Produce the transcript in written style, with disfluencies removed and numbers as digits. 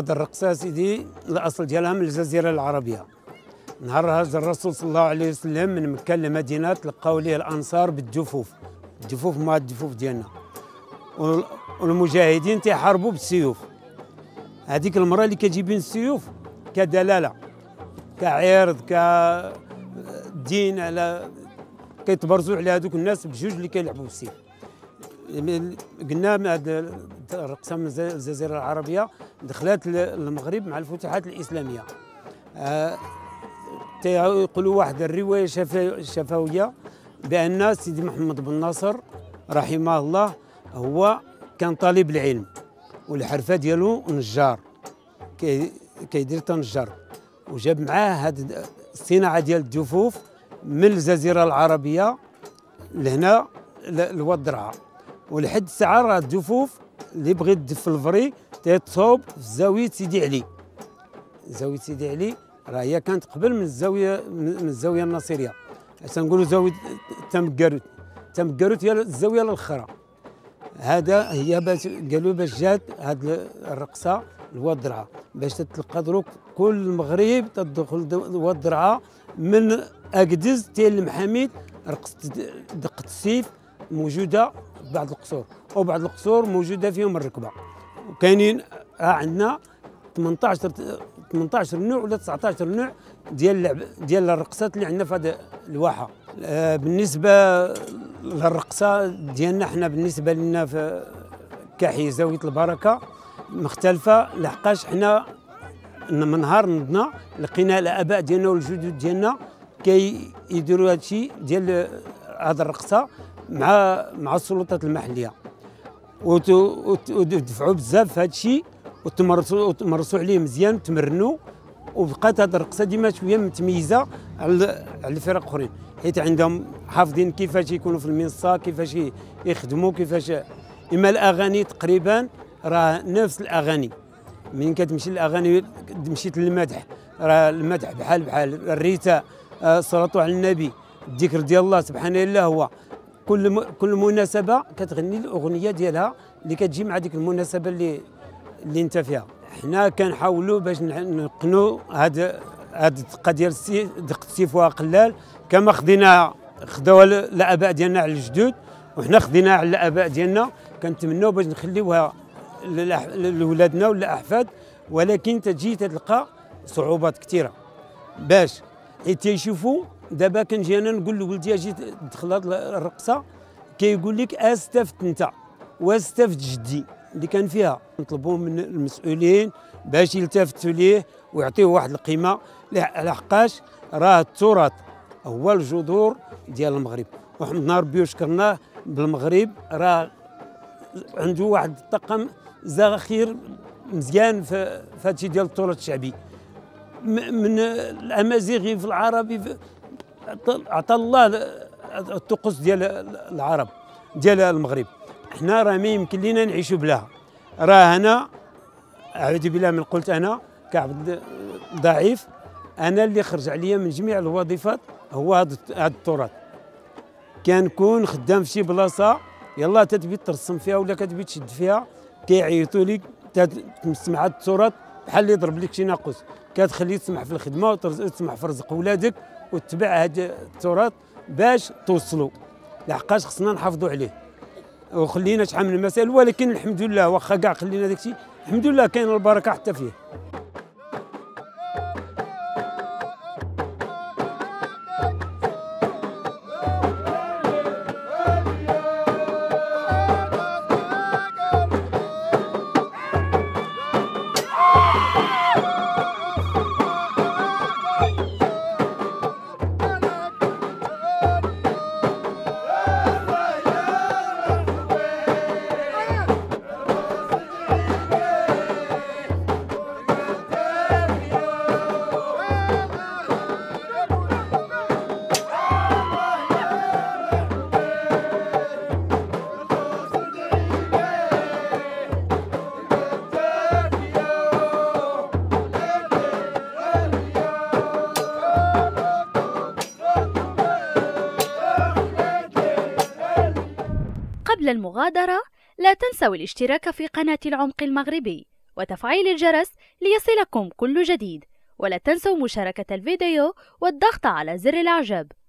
هذا الرقصه سيدي الاصل ديالها من الجزيره العربيه. نهار هاج الرسول صلى الله عليه وسلم من مكه لمدينه تلقاو ليه الانصار بالجفوف، الجفوف ما الجفوف ديالنا، والمجاهدين تيحاربوا بالسيوف. هذيك المراه اللي كتجيبين السيوف كدلاله كعرض كدين على كيتبرزوا على هذوك الناس بجوج اللي كيلعبوا بالسيف. قلنا هذه الرقصه من الجزيره العربيه دخلت المغرب مع الفتوحات الاسلاميه. تيقولوا واحد الروايه شفويه بان سيدي محمد بن ناصر رحمه الله هو كان طالب العلم والحرفه ديالو نجار، كيدير تنجر، وجاب معاه هاد الصناعه ديال الجفوف من الجزيره العربيه لهنا لواد درعا. ولحد الساعه راه الجفوف اللي بغيت تدف الفري تيتصوب في زاويه سيدي علي. زاويه سيدي علي راه هي كانت قبل من الزاويه الناصريه، تنقولوا زاويه تمكاروت. تمكاروت هي الزاويه الاخرى. هذا هي باش قالوا باش جات هذه الرقصه لواد درعا باش تتلقى دروك كل المغرب تدخل لواد درعا من اكديز تيل المحاميد. رقصه دقه السيف موجوده في بعض القصور وبعض القصور موجوده فيهم الركبه، وكاينين عندنا 18 نوع ولا 19 نوع ديال الرقصات اللي عندنا في هذا الواحه. بالنسبه للرقصه ديالنا حنا بالنسبه لنا في كحي زاويه البركه مختلفه، لحقاش حنا من نهار نضنا لقينا الاباء ديالنا والجدود ديالنا كيديروا هادشي ديال هاد الرقصه مع السلطات المحليه، ودفعوا بزاف في هادشي وتمرسوا عليه مزيان، تمرنوا، وبقات هاد الرقصه ديما شويه متميزه على الفرق اخرين، حيت عندهم حافظين كيفاش يكونوا في المنصه، كيفاش يخدموا، كيفاش. اما الاغاني تقريبا راه نفس الاغاني، منين كتمشي الاغاني مشيت للمدح راه المدح بحال بحال، الريتاء، الصلاه على النبي، الذكر ديال الله سبحانه الا هو، كل مناسبه كتغني الاغنيه ديالها اللي كتجي مع ديك المناسبه اللي انت فيها. حنا كنحاولوا باش نقنوا هاد الدقه ديال دقه السيف وقلال كما خداوها الاباء ديالنا على الجدود، وحنا خديناها على الاباء ديالنا، كنتمناو باش نخليوها لولادنا ولا احفاد، ولكن تجي تتلقى صعوبات كثيره باش حيت تيشوفوا. دابا كنجي انا نقول لولدي اجي تدخل هاد الرقصه كيقول لك استفدت انت واستفدت جدي اللي كان فيها. نطلبوا من المسؤولين باش يلتفتوا ليه ويعطيه واحد القيمه، لحقاش راه التراث هو الجذور ديال المغرب، وحمدنا ربي وشكرناه بالمغرب راه عنده واحد الطاقم ذخير مزيان في هادشي ديال التراث الشعبي، من الامازيغي في العربي، عطى الله الطقوس ديال العرب ديال المغرب. حنا راه ما يمكن لينا نعيشوا بلاها. راه انا اعوذ بالله من قلت انا كعبد ضعيف، انا اللي خرج عليا من جميع الوظيفات هو هذا التراث. كنكون خدام في شي بلاصه يلا تتبي ترسم فيها ولا كتبي تشد فيها كيعيطوا لك تسمع هذا التراث بحال اللي ضرب لك شي ناقوس، كتخلي تسمح في الخدمه وتسمح في رزق ولادك وتتبع هذا التراث باش توصلوا، لحقاش خصنا نحافظوا عليه. وخلينا شحال من المسائل، ولكن الحمد لله واخا كاع خلينا داكشي الحمد لله كاين البركه حتى فيه. قبل المغادرة لا تنسوا الاشتراك في قناة العمق المغربي وتفعيل الجرس ليصلكم كل جديد، ولا تنسوا مشاركة الفيديو والضغط على زر الإعجاب.